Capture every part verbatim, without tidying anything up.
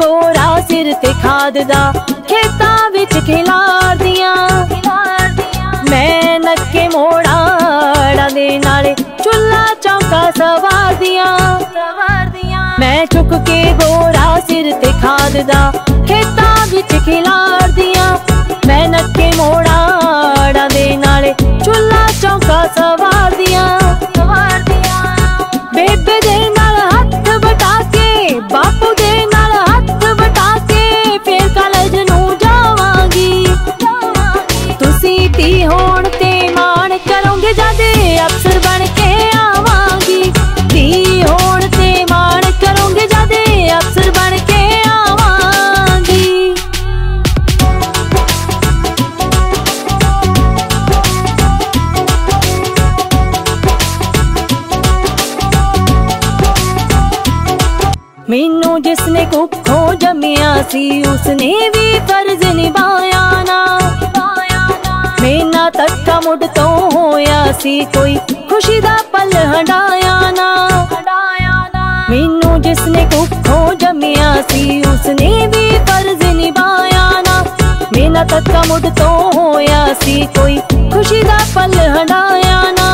बोरा सिर ते खाद दा खेतां विच खिलार दियां। मैं नक्के मोड़ां दे नाले चुल्ला चौका सवार दियां। मैं चुक के बोरा सिर ते खाद दा खेतां विच खिलार दियां। मैं नक्के मोड़ां दे नाले चुल्ला चौका सवार दियां। बेबे दे नाल हथ बटा के बापू दे नाल हथ बटा के फिर कॉलेज नू जावांगी। तुसी धी होण ते मान करोगे जद अफसर बन के आवांगी। धी होण ते मान करोगे जद अफसर बन के आवांगी। मैनू जिसने कुखों जमिया सी उसने भी फर्ज निभाया ना। मैना धक्का मुड़ तो होया सी कोई खुशी दा पल हंडाया ना। मैनू जिसने कुखों जमिया सी उसने भी फर्ज निभाया ना। मैना धक्का मुड़ तो होया सी कोई खुशी दा पल हंडाया ना।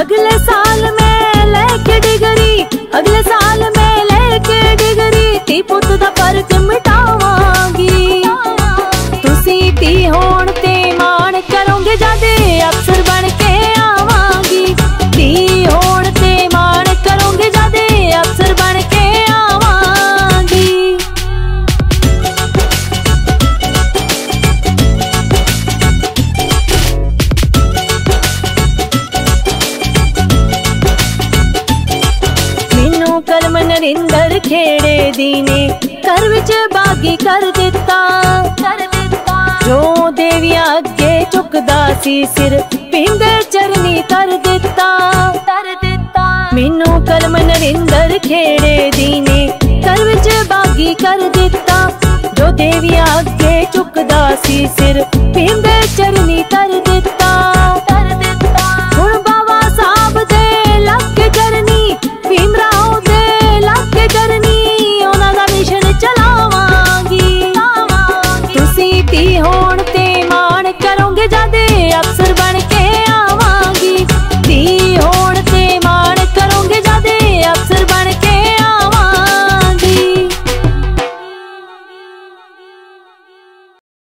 अगले साल मैं लेके डिगरी अगले साल मैं लेके डिगरी ती पुत दा फर्क मिटावांगी। तुसी ती होण ते मान करोगे जद अफसर बन के आवांगी। ती होण ते मान करोगे जद अफसर बन के आवांगी। कर्म नरिंदर खेड़े दीने कर विच बागी कर दिता। जो देवियां अगे चुकदा सी सिर पिंड चरनी कर दिता। मैनू कर्म नरिंदर खेड़े दीने कर विच बागी कर दिता। जो देवियां अगे चुकदा सी सिर पिंड